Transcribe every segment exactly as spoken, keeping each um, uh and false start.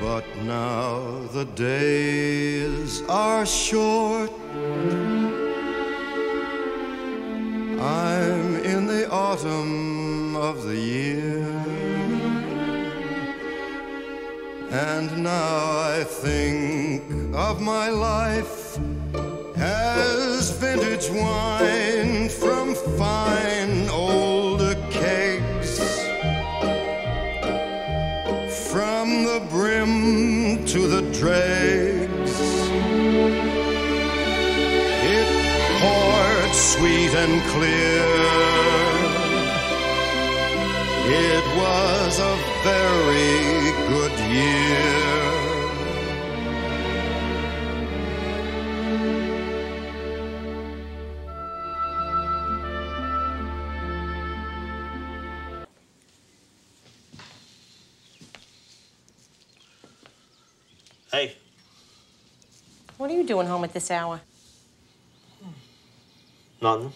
But now the days are short. I'm in the autumn of the year, and now I think of my life as vintage wine from fine older kegs. From the brim to the dregs, it poured sweet and clear. It was a very good year. Hey. What are you doing home at this hour? Nothing.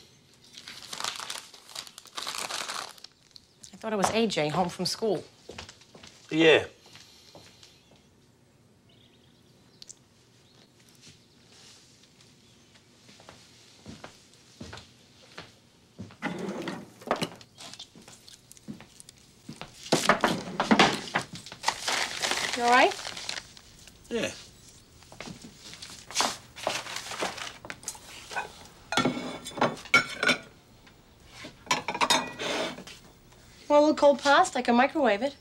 I thought it was A J home from school. Yeah. You all right? Yeah. Want a little cold pasta? I can microwave it.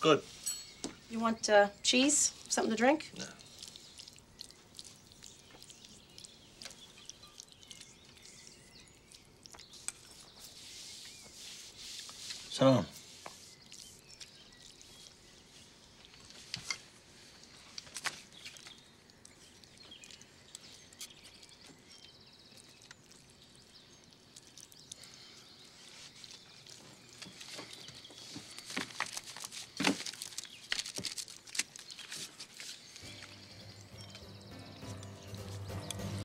Good. You want uh, cheese? Something to drink? No. Sit down.